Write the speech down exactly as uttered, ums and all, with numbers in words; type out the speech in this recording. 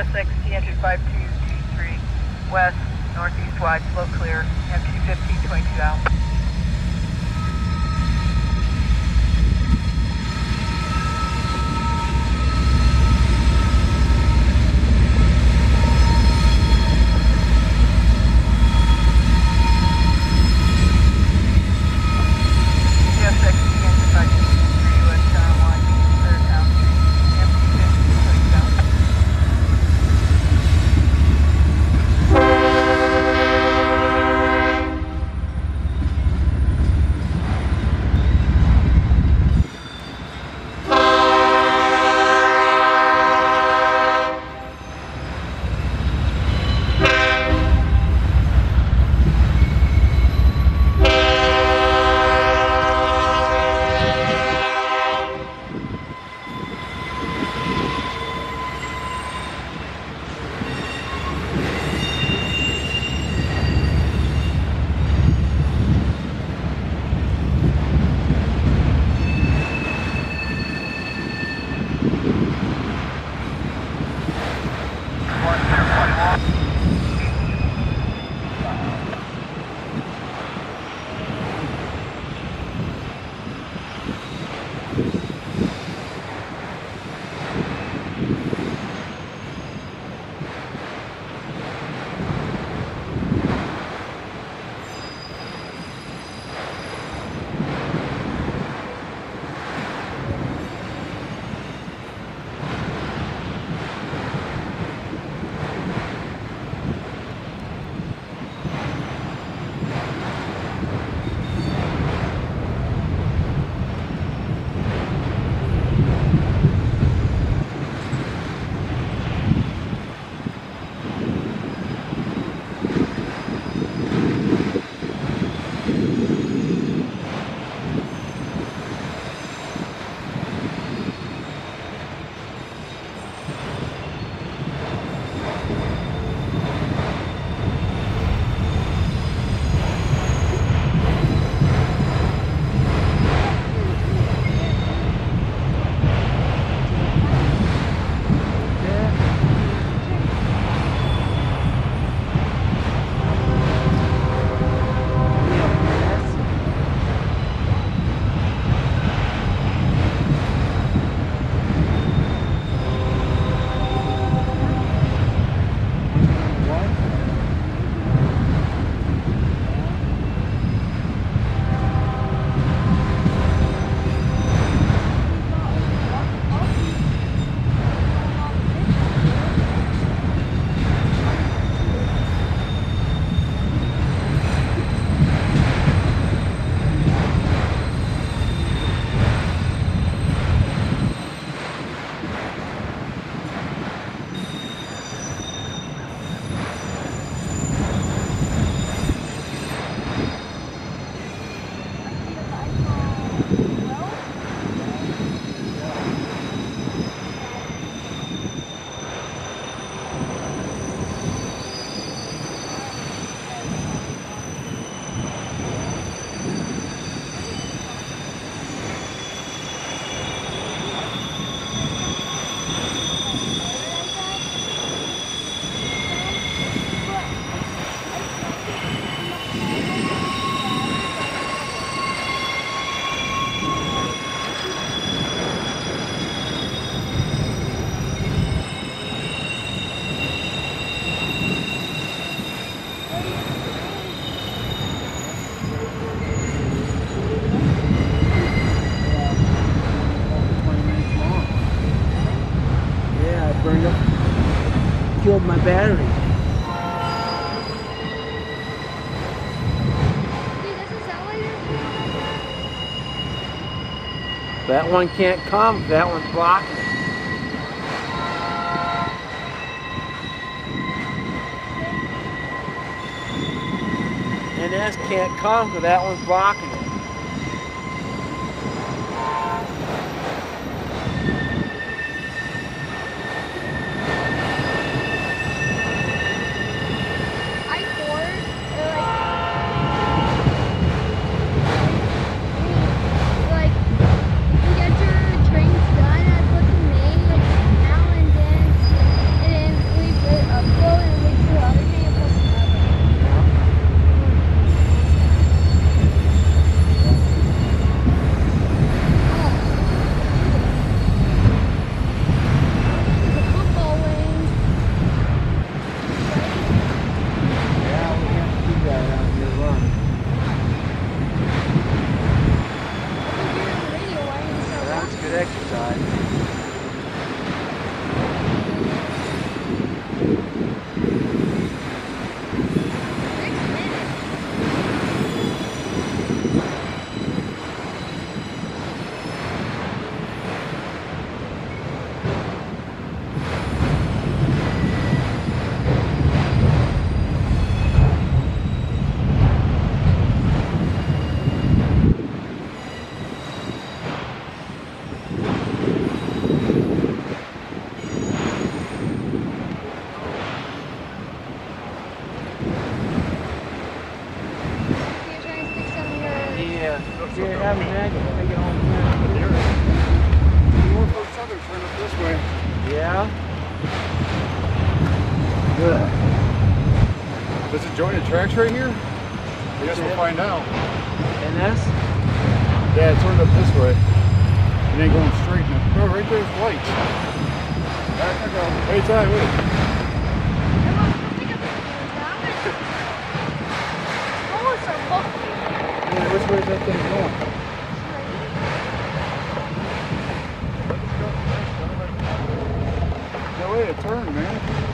C S X T N two five two two three west, northeast wide, slow clear, M T fifteen twenty-two out. Killed my battery. That one can't come. That one's blocked. N S can't come, but that one's blocking it. And Yeah. Ugh. Does it join the tracks right here? I guess we'll find out. N S? Yeah, it turned up this way. It ain't going straight now. No, right there's lights. Back I go. Wait, Ty, wait. Yeah, which way is that thing going? No way to turn, man.